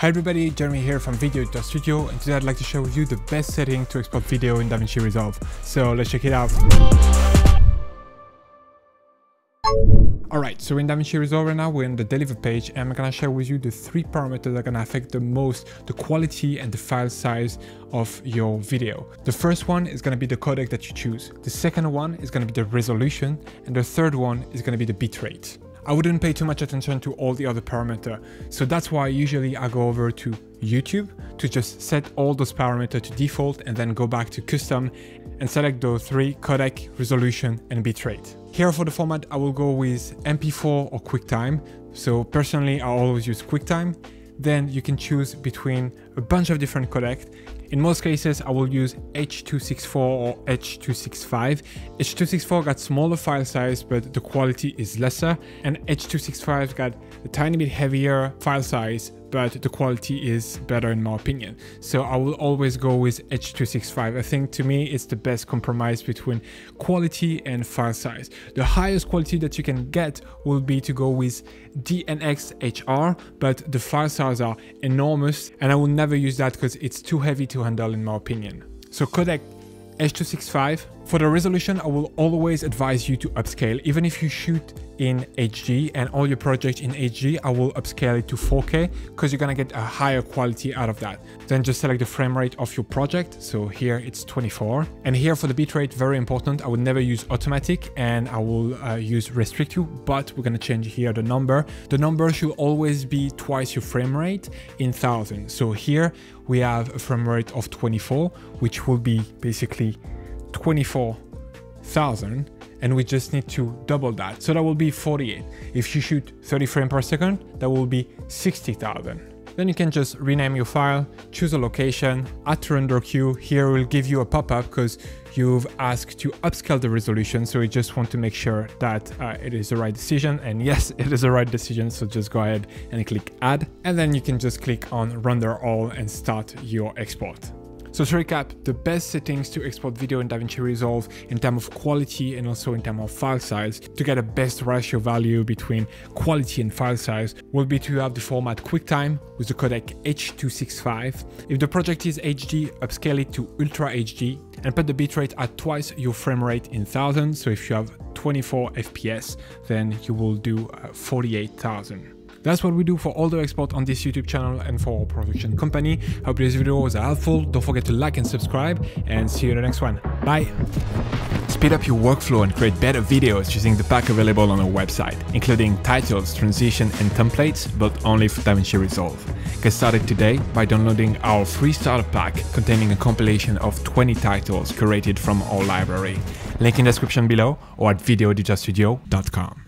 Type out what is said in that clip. Hi everybody, Jeremy here from videoeditorstudio, and today I'd like to share with you the best setting to export video in DaVinci Resolve. So let's check it out. Alright, so in DaVinci Resolve right now we're in the deliver page, and I'm gonna share with you the three parameters that are gonna affect the most the quality and the file size of your video. The first one is gonna be the codec that you choose. The second one is gonna be the resolution, and the third one is gonna be the bitrate. I wouldn't pay too much attention to all the other parameters. So that's why usually I go over to YouTube to just set all those parameters to default and then go back to custom and select those three: codec, resolution, and bitrate. Here for the format, I will go with MP4 or QuickTime. So personally, I always use QuickTime. Then you can choose between a bunch of different codecs. In most cases, I will use H.264 or H.265. H.264 got smaller file size, but the quality is lesser. And H.265 got a tiny bit heavier file size, but the quality is better in my opinion. So I will always go with H.265. I think to me, it's the best compromise between quality and file size. The highest quality that you can get will be to go with DNX HR, but the file size are enormous and I will never use that because it's too heavy to handle in my opinion. So codec H.265. For the resolution, I will always advise you to upscale. Even if you shoot in HD and all your projects in HD, I will upscale it to 4K because you're gonna get a higher quality out of that. Then just select the frame rate of your project. So here it's 24. And here for the bitrate, very important. I would never use automatic and I will use restrict you, but we're gonna change here the number. The number should always be twice your frame rate in 1000. So here we have a frame rate of 24, which will be basically 24,000. And we just need to double that. So that will be 48. If you shoot 30 frames per second, that will be 60,000. Then you can just rename your file, choose a location, add to render queue. Here will give you a pop-up because you've asked to upscale the resolution. So we just want to make sure that it is the right decision. And yes, it is the right decision. So just go ahead and click add. And then you can just click on render all and start your export. So to recap, the best settings to export video in DaVinci Resolve in terms of quality and also in terms of file size to get a best ratio value between quality and file size will be to have the format QuickTime with the codec H.265. If the project is HD, upscale it to Ultra HD and put the bitrate at twice your frame rate in 1000. So if you have 24 FPS, then you will do 48,000. That's what we do for all the export on this YouTube channel and for our production company. Hope this video was helpful. Don't forget to like and subscribe, and see you in the next one. Bye. Speed up your workflow and create better videos using the pack available on our website, including titles, transition, and templates built only for DaVinci Resolve. Get started today by downloading our free starter pack containing a compilation of 20 titles curated from our library. Link in the description below or at videoeditorstudio.com.